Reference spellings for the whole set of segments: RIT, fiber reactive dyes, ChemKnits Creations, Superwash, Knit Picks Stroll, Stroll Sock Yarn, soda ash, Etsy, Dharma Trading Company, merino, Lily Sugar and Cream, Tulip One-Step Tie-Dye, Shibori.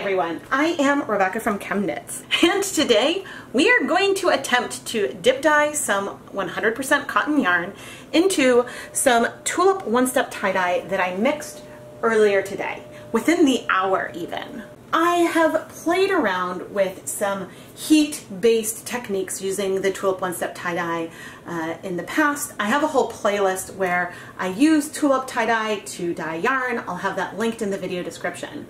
everyone, I am Rebecca from ChemKnits, and today we are going to attempt to dip dye some 100% cotton yarn into some Tulip One-Step Tie-Dye that I mixed earlier today, within the hour even. I have played around with some heat-based techniques using the Tulip One-Step Tie-Dye in the past. I have a whole playlist where I use Tulip Tie-Dye to dye yarn. I'll have that linked in the video description.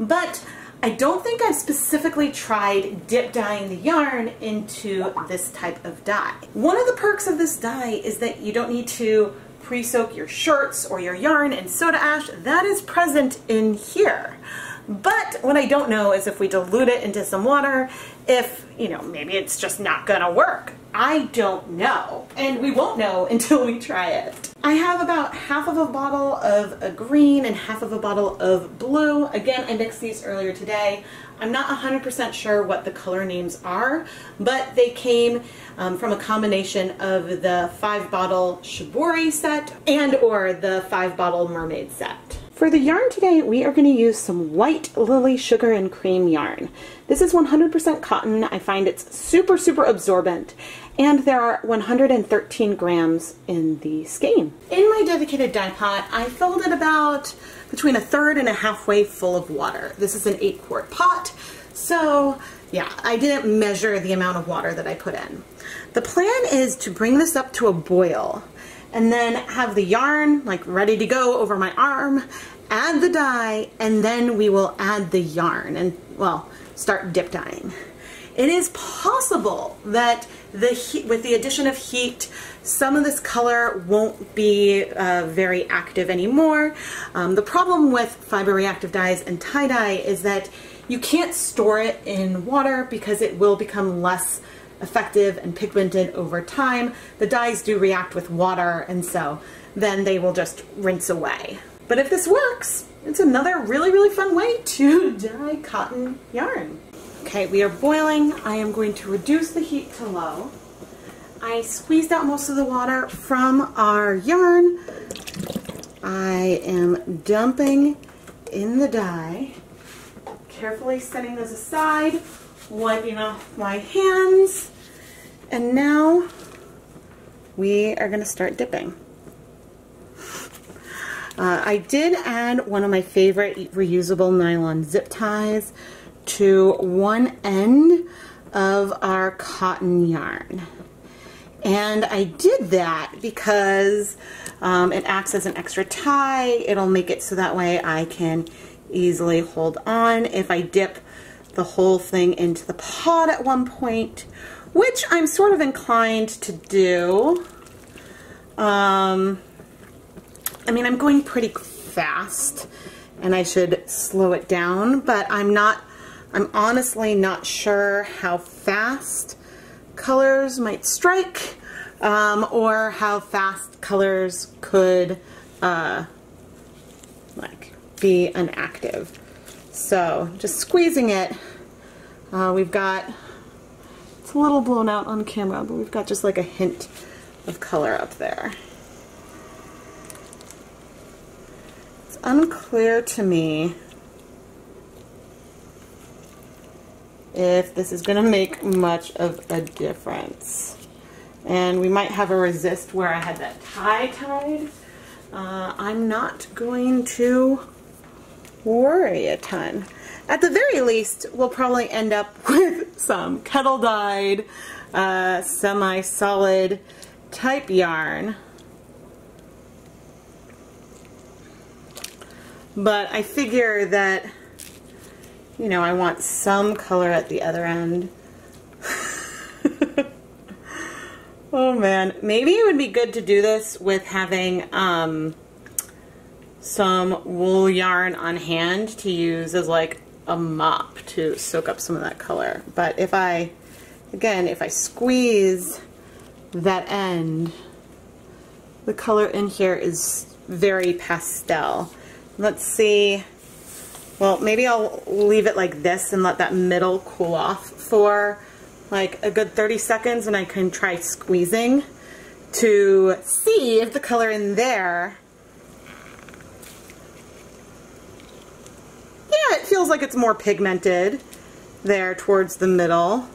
But I don't think I've specifically tried dip dyeing the yarn into this type of dye. One of the perks of this dye is that you don't need to pre-soak your shirts or your yarn in soda ash. That is present in here. But what I don't know is if we dilute it into some water, if, you know, maybe it's just not gonna work. I don't know. And we won't know until we try it. I have about half of a bottle of a green and half of a bottle of blue. Again, I mixed these earlier today. I'm not 100% sure what the color names are, but they came from a combination of the 5-bottle Shibori set and or the 5-bottle Mermaid set. For the yarn today, we are going to use some white Lily Sugar and Cream yarn. This is 100% cotton. I find it's super absorbent, and there are 113 grams in the skein. In my dedicated dye pot, I filled it about between a third and a halfway full of water. This is an 8-quart pot, so yeah, I didn't measure the amount of water that I put in. The plan is to bring this up to a boil, and then have the yarn like ready to go over my arm, add the dye, and then we will add the yarn and, well, start dip dyeing. It is possible that with the addition of heat, some of this color won't be very active anymore. The problem with fiber reactive dyes and tie-dye is that you can't store it in water because it will become less effective and pigmented over time. The dyes do react with water, and so then they will just rinse away. But if this works, it's another really fun way to dye cotton yarn. Okay, we are boiling. I am going to reduce the heat to low. I squeezed out most of the water from our yarn. I am dumping in the dye, carefully setting those aside, wiping off my hands, and now we are going to start dipping. I did add one of my favorite reusable nylon zip ties to one end of our cotton yarn, and I did that because it acts as an extra tie. It'll make it so that way I can easily hold on if I dip the whole thing into the pot at one point, which I'm sort of inclined to do. I mean, I'm going pretty fast and I should slow it down, but I'm honestly not sure how fast colors might strike, or how fast colors could like be inactive. So just squeezing it, we've got, it's a little blown out on camera, but we've got just like a hint of color up there. It's unclear to me if this is going to make much of a difference. And we might have a resist where I had that tie tied. I'm not going to worry a ton. At the very least, we'll probably end up with some kettle dyed, semi-solid type yarn. But I figure that, you know, I want some color at the other end. Oh man, maybe it would be good to do this with having some wool yarn on hand to use as like a mop to soak up some of that color. But if I, again, if I squeeze that end, the color in here is very pastel. Let's see. Well, maybe I'll leave it like this and let that middle cool off for like a good 30 seconds, and I can try squeezing to see if the color in there feels like it's more pigmented there towards the middle.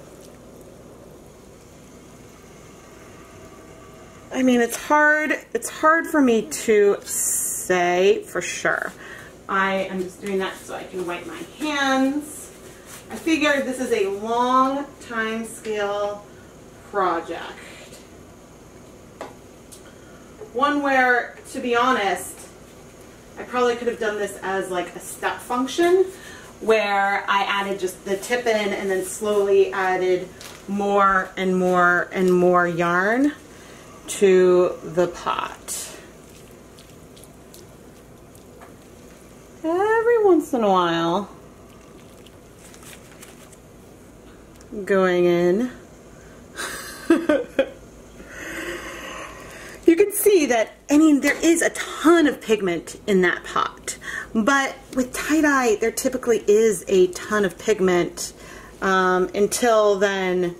I mean, it's hard for me to say for sure. I am just doing that so I can wipe my hands. I figured this is a long time scale project. One where, to be honest, I probably could have done this as like a step function where I added just the tip in and then slowly added more and more and more yarn to the pot. Every once in a while, going in. You can see that, I mean, there is a ton of pigment in that pot, but with tie-dye, there typically is a ton of pigment. Until then,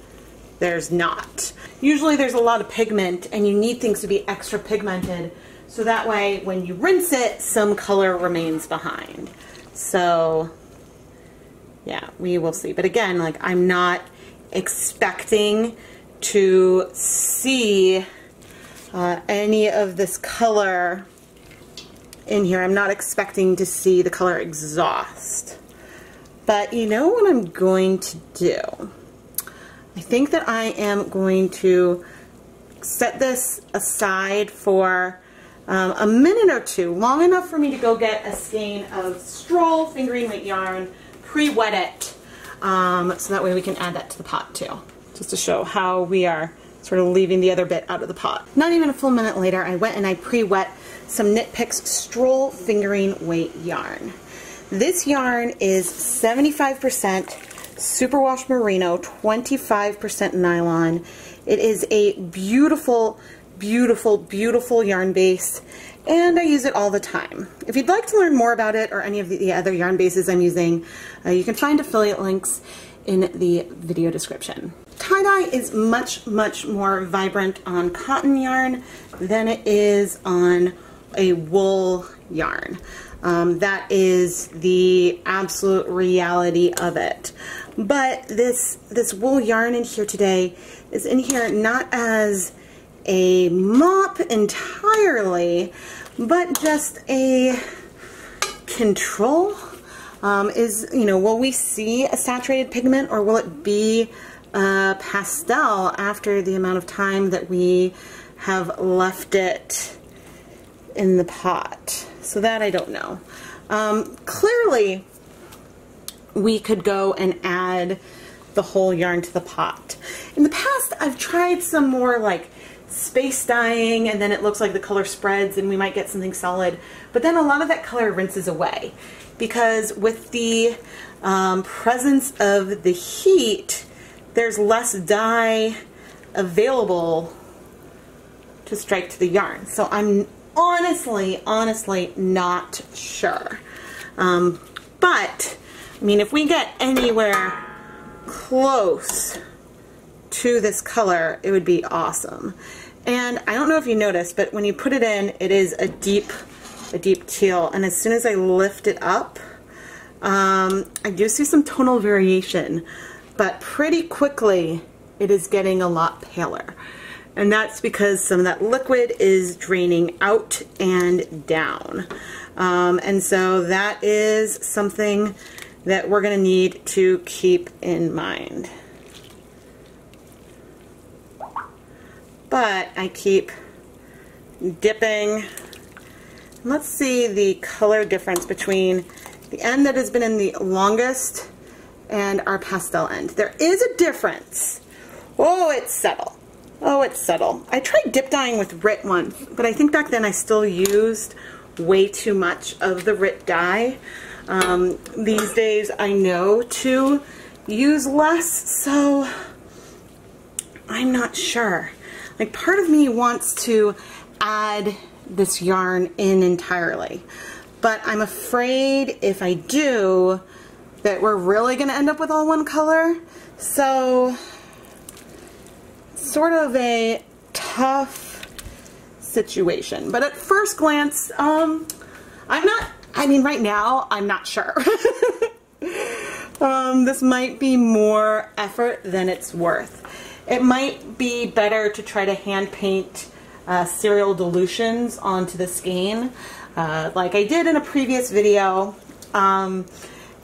there's not. Usually there's a lot of pigment and you need things to be extra pigmented so that way when you rinse it, some color remains behind. So yeah, we will see. But again, like, I'm not expecting to see any of this color in here. I'm not expecting to see the color exhaust. But you know what I'm going to do? I think that I am going to set this aside for a minute or two, long enough for me to go get a skein of Stroll fingering weight yarn, pre-wet it, so that way we can add that to the pot too, just to show how we are sort of leaving the other bit out of the pot. Not even a full minute later, I went and I pre-wet some Knit Picks Stroll fingering weight yarn. This yarn is 75% superwash merino, 25% nylon. It is a beautiful, beautiful, beautiful yarn base, and I use it all the time. If you'd like to learn more about it or any of the other yarn bases I'm using, you can find affiliate links in the video description. Tie-dye is much, much more vibrant on cotton yarn than it is on a wool yarn. That is the absolute reality of it. But this wool yarn in here today is in here not as a mop entirely, but just a control. Will we see a saturated pigment, or will it be pastel after the amount of time that we have left it in the pot? So that I don't know. Clearly we could go and add the whole yarn to the pot. In the past I've tried some more like space dyeing, and then it looks like the color spreads and we might get something solid, but then a lot of that color rinses away because with the presence of the heat, there's less dye available to strike to the yarn. So I'm honestly not sure, but I mean, if we get anywhere close to this color, it would be awesome. And I don't know if you noticed, but when you put it in, it is a deep teal, and as soon as I lift it up, I do see some tonal variation, but pretty quickly it is getting a lot paler. And that's because some of that liquid is draining out and down. And so that is something that we're going to need to keep in mind. But I keep dipping. Let's see the color difference between the end that has been in the longest and our pastel end. There is a difference. Oh, it's subtle. Oh, it's subtle. I tried dip dyeing with RIT once, but I think back then I still used way too much of the RIT dye. These days I know to use less, so I'm not sure. Like, part of me wants to add this yarn in entirely, but I'm afraid if I do that we're really going to end up with all one color. So sort of a tough situation. But at first glance, I'm not, I mean, right now, I'm not sure. This might be more effort than it's worth. It might be better to try to hand paint cereal dilutions onto the skein, like I did in a previous video.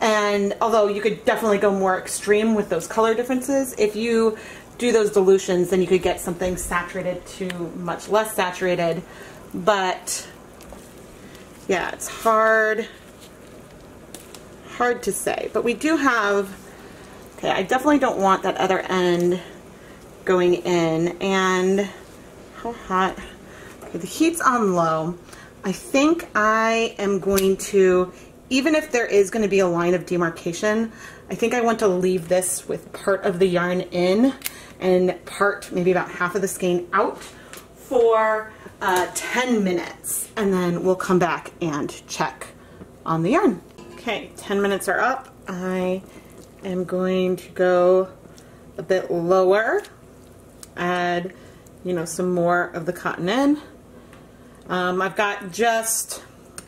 And although you could definitely go more extreme with those color differences, if you do those dilutions, then you could get something saturated to much less saturated. But yeah, it's hard to say. But we do have, okay, I definitely don't want that other end going in. And how hot? Okay, the heat's on low. I think I am going to, even if there is going to be a line of demarcation, I think I want to leave this with part of the yarn in and part, maybe about half of the skein out for 10 minutes. And then we'll come back and check on the yarn. Okay, 10 minutes are up. I am going to go a bit lower, add, you know, some more of the cotton in. I've got just,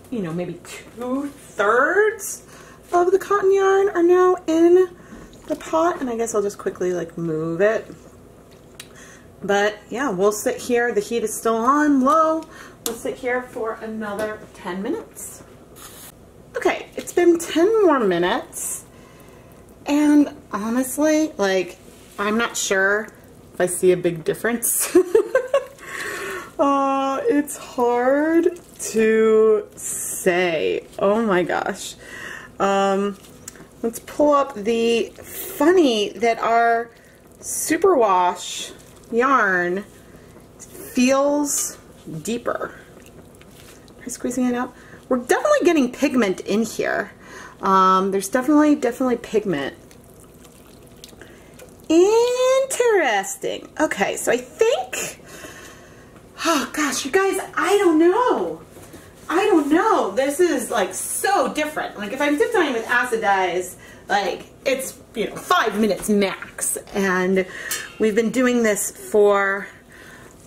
you know, maybe 2/3 of the cotton yarn are now in the pot, and I guess I'll just quickly like move it. But yeah, we'll sit here. The heat is still on low. We'll sit here for another 10 minutes. Okay, it's been 10 more minutes, and honestly, like, I'm not sure if I see a big difference. It's hard to say. Oh my gosh. Let's pull up the funny that our superwash yarn feels deeper. Are you squeezing it out? We're definitely getting pigment in here. There's definitely pigment. Interesting. Okay, so I think, oh gosh, you guys, I don't know. This is like so different. Like if I'm dip dyeing with acid dyes, like it's, you know, 5 minutes max. And we've been doing this for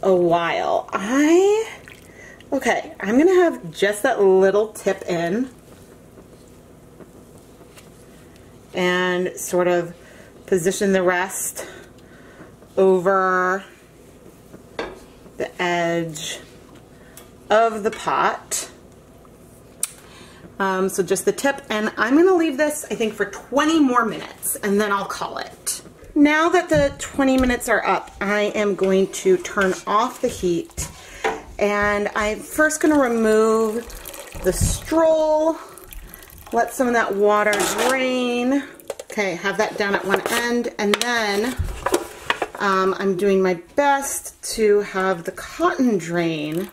a while. Okay, I'm gonna have just that little tip in and sort of position the rest over the edge of the pot. So just the tip, and I'm gonna leave this, I think, for 20 more minutes and then I'll call it. Now that the 20 minutes are up, I am going to turn off the heat, and I'm first gonna remove the stroll, let some of that water drain. Okay, have that down at one end, and then I'm doing my best to have the cotton drain.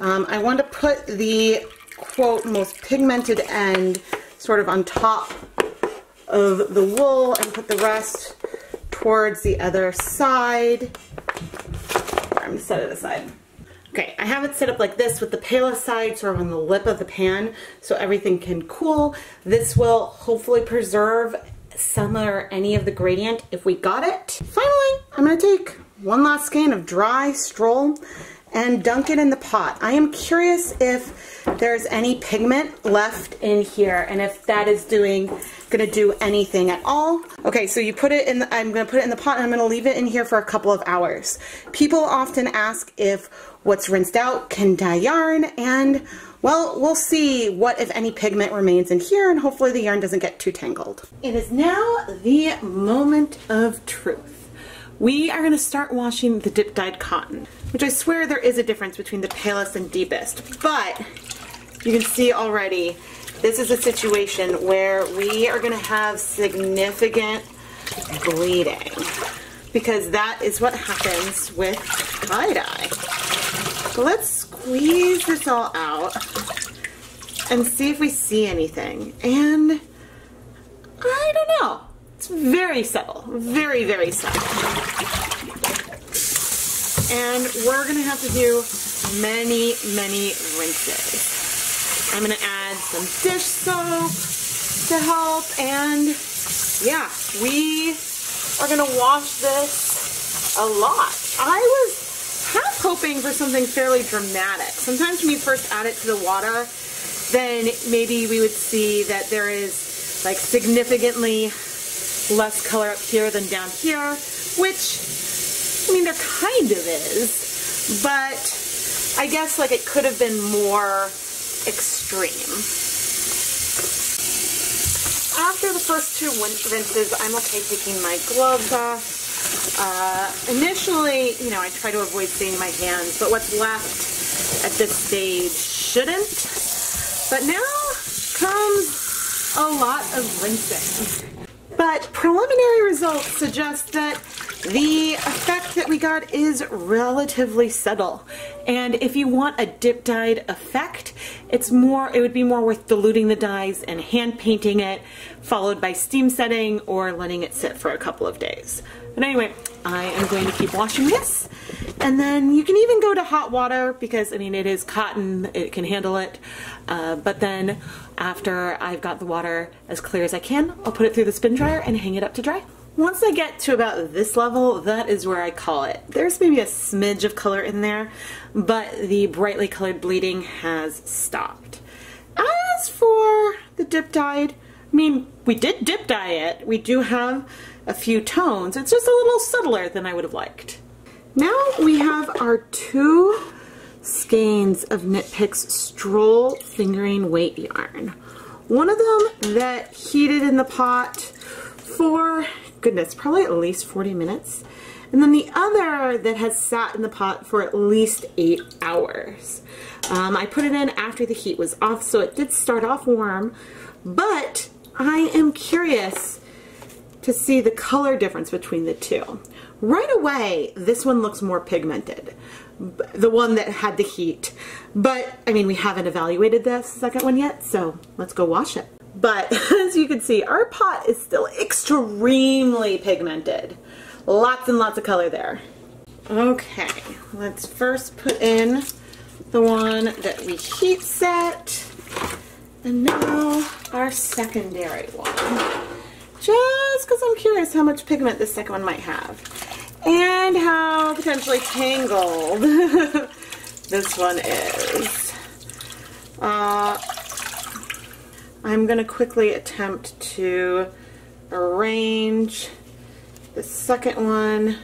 I want to put the, quote, most pigmented end sort of on top of the wool and put the rest towards the other side. I'm going to set it aside. Okay, I have it set up like this with the palest side sort of on the lip of the pan so everything can cool. This will hopefully preserve some or any of the gradient if we got it. Finally, I'm going to take one last skein of dry stroll and dunk it in the pot. I am curious if there's any pigment left in here and if that is gonna do anything at all. Okay, so you put it in, I'm gonna put it in the pot and I'm gonna leave it in here for a couple of hours. People often ask if what's rinsed out can dye yarn, and well, we'll see what, if any, pigment remains in here, and hopefully the yarn doesn't get too tangled. It is now the moment of truth. We are going to start washing the dip dyed cotton, which I swear there is a difference between the palest and deepest, but you can see already this is a situation where we are going to have significant bleeding because that is what happens with tie dye. So let's squeeze this all out and see if we see anything. And I don't know. It's very subtle, very, very subtle. And we're gonna have to do many, many rinses. I'm gonna add some dish soap to help, and yeah, we are gonna wash this a lot. I was half hoping for something fairly dramatic. Sometimes when you first add it to the water, then maybe we would see that there is like significantly less color up here than down here, which, I mean, there kind of is, but I guess like it could have been more extreme. After the first two rinses, I'm okay taking my gloves off. Initially, you know, I try to avoid seeing my hands, but what's left at this stage shouldn't. But now comes a lot of rinsing. But preliminary results suggest that the effect that we got is relatively subtle. And if you want a dip-dyed effect, it would be more worth diluting the dyes and hand painting it, followed by steam setting or letting it sit for a couple of days. But anyway, I am going to keep washing this, and then you can even go to hot water because, I mean, it is cotton, it can handle it, but then after I've got the water as clear as I can, I'll put it through the spin dryer and hang it up to dry. Once I get to about this level, that is where I call it. There's maybe a smidge of color in there, but the brightly colored bleeding has stopped. As for the dip dyed, I mean, we did dip dye it. We do have a few tones. It's just a little subtler than I would have liked. Now we have our two skeins of Knit Picks Stroll fingering weight yarn. One of them that heated in the pot for, goodness, probably at least 40 minutes. And then the other that has sat in the pot for at least 8 hours. I put it in after the heat was off, so it did start off warm, but I am curious to see the color difference between the two. Right away, this one looks more pigmented, the one that had the heat. But, I mean, we haven't evaluated the second one yet, so let's go wash it. But, as you can see, our pot is still extremely pigmented. Lots and lots of color there. Okay, let's first put in the one that we heat set, and now our secondary one. Just because I'm curious how much pigment this second one might have. And how potentially tangled this one is. I'm going to quickly attempt to arrange the second one.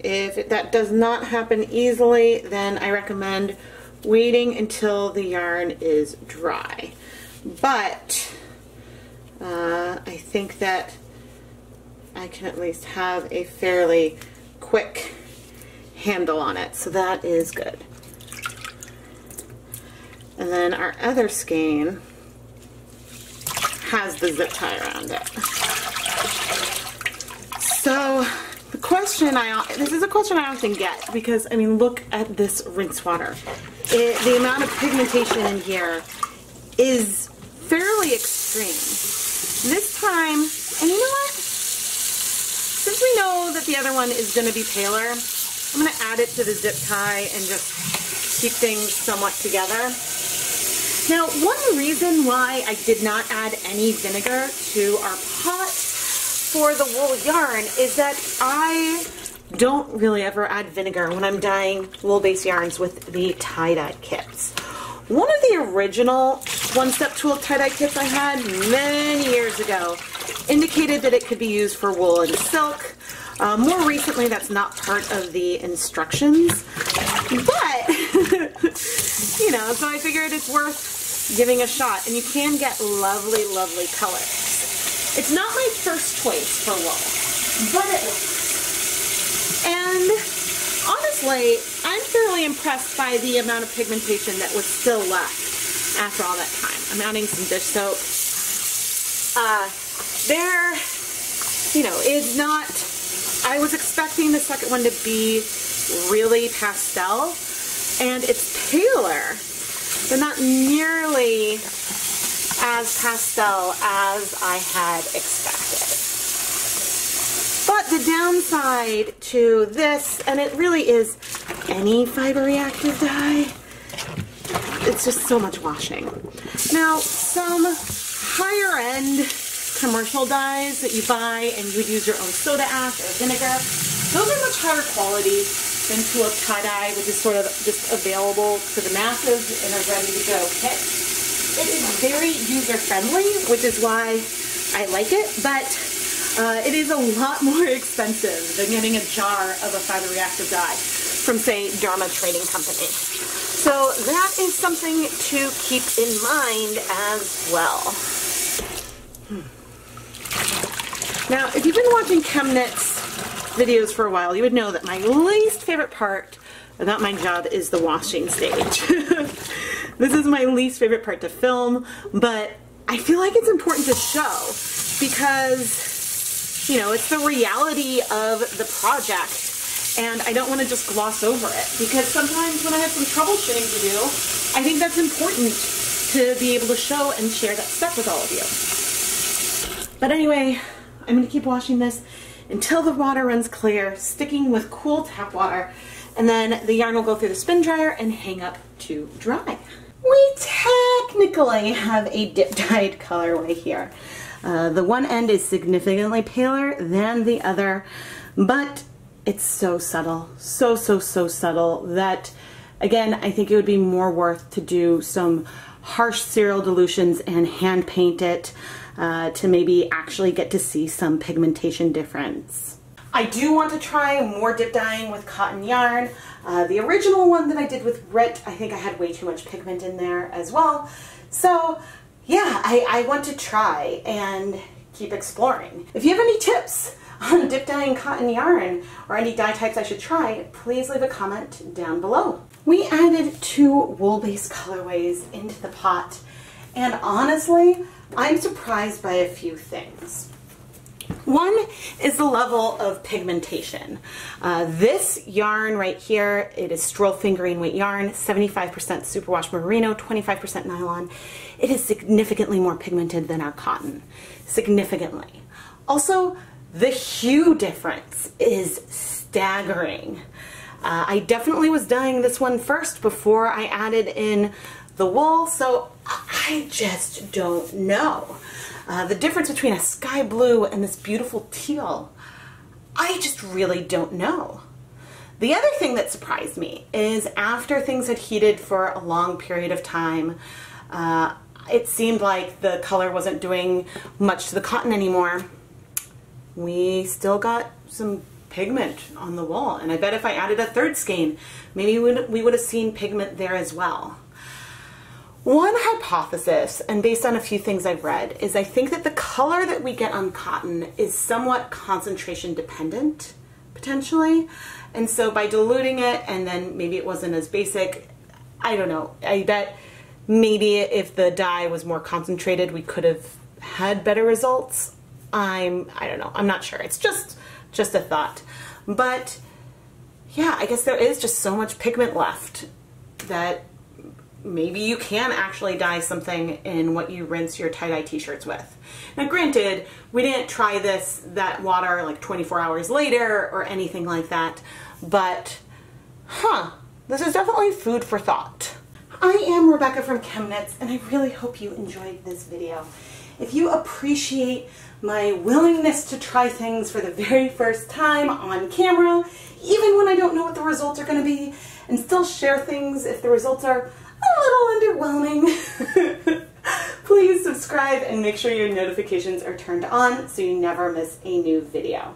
If that does not happen easily, then I recommend waiting until the yarn is dry. But I think that I can at least have a fairly quick handle on it, so that is good. And then our other skein has the zip tie around it. So the question this is a question I often get because, I mean, look at this rinse water. The amount of pigmentation in here is fairly extreme. This time, and you know what, since we know that the other one is going to be paler, I'm going to add it to the zip tie and just keep things somewhat together. Now, one reason why I did not add any vinegar to our pot for the wool yarn is that I don't really ever add vinegar when I'm dyeing wool-based yarns with the tie-dye kits. One of the original One-Step tie-dye kits I had many years ago indicated that it could be used for wool and silk. More recently, that's not part of the instructions, but, you know, so I figured it's worth giving a shot, and you can get lovely, lovely colors. It's not my first choice for wool, but it works. And honestly, I'm fairly impressed by the amount of pigmentation that was still left after all that time. I'm adding some dish soap. There, you know, is not, I was expecting the second one to be really pastel, and it's paler, but not nearly as pastel as I had expected. But the downside to this, and it really is any fiber reactive dye, it's just so much washing. Now, some higher end commercial dyes that you buy and you would use your own soda ash or vinegar, those are much higher quality than Tulip tie-dye, which is sort of just available to the masses in a ready to go kit. It is very user friendly, which is why I like it, but it is a lot more expensive than getting a jar of a fiber reactive dye from, say, Dharma Trading Company. So that is something to keep in mind as well. Now, if you've been watching ChemKnits videos for a while, you would know that my least favorite part about my job is the washing stage. This is my least favorite part to film, but I feel like it's important to show because, you know, it's the reality of the project, and I don't want to just gloss over it, because sometimes when I have some troubleshooting to do, I think that's important to be able to show and share that stuff with all of you. But anyway, I'm going to keep washing this until the water runs clear, sticking with cool tap water, and then the yarn will go through the spin dryer and hang up to dry. We technically have a dip-dyed colorway here. The one end is significantly paler than the other, but it's so subtle, so subtle that, again, I think it would be more worth to do some harsh cereal dilutions and hand paint it to maybe actually get to see some pigmentation difference. I do want to try more dip dyeing with cotton yarn. The original one that I did with RIT, I think I had way too much pigment in there as well. So yeah, I want to try and keep exploring. If you have any tips on dip dyeing cotton yarn or any dye types I should try, please leave a comment down below. We added 2 wool-based colorways into the pot, and honestly, I'm surprised by a few things. One is the level of pigmentation. This yarn right here, it is Stroll fingering weight yarn, 75% superwash merino, 25% nylon. It is significantly more pigmented than our cotton, significantly. Also, the hue difference is staggering. I definitely was dyeing this one first before I added in the wool, so I just don't know. The difference between a sky blue and this beautiful teal, I just really don't know. The other thing that surprised me is after things had heated for a long period of time, it seemed like the color wasn't doing much to the cotton anymore. We still got some pigment on the wool, and I bet if I added a third skein, maybe we would have seen pigment there as well. One hypothesis, and based on a few things I've read, is I think that the color that we get on cotton is somewhat concentration dependent, potentially. And so by diluting it, and then maybe it wasn't as basic, I don't know. I bet maybe if the dye was more concentrated, we could have had better results. I don't know. I'm not sure. It's just a thought. But yeah, I guess there is just so much pigment left that maybe you can actually dye something in what you rinse your tie-dye t-shirts with. Now granted, we didn't try that water like 24 hours later or anything like that, but this is definitely food for thought. I am Rebecca from ChemKnits, and I really hope you enjoyed this video. If you appreciate my willingness to try things for the very first time on camera, even when I don't know what the results are going to be, and still share things if the results are a little underwhelming, please subscribe and make sure your notifications are turned on so you never miss a new video.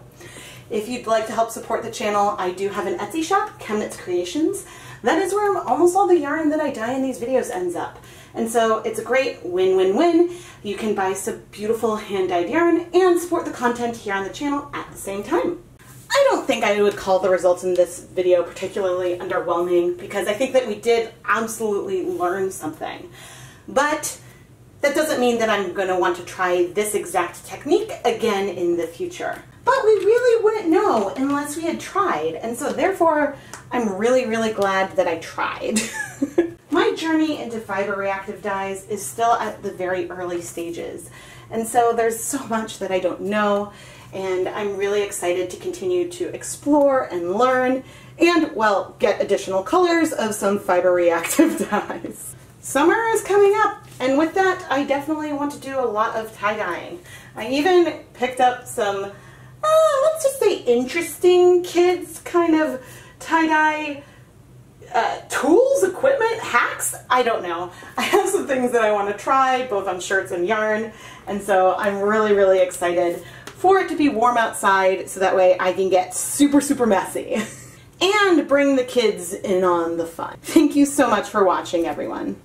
If you'd like to help support the channel, I do have an Etsy shop, ChemKnits Creations. That is where almost all the yarn that I dye in these videos ends up. And so it's a great win-win-win. You can buy some beautiful hand-dyed yarn and support the content here on the channel at the same time. I don't think I would call the results in this video particularly underwhelming, because I think that we did absolutely learn something. But that doesn't mean that I'm going to want to try this exact technique again in the future. But we really wouldn't know unless we had tried, and so therefore I'm really glad that I tried. My journey into fiber reactive dyes is still at the very early stages, and so there's so much that I don't know. And I'm really excited to continue to explore and learn and, well, get additional colors of some fiber reactive dyes. Summer is coming up, and with that, I definitely want to do a lot of tie-dyeing. I even picked up some, let's just say, interesting kids kind of tie-dye tools, equipment, hacks, I don't know. I have some things that I want to try, both on shirts and yarn, and so I'm really, really excited for it to be warm outside so that way I can get super, super messy and bring the kids in on the fun. Thank you so much for watching, everyone.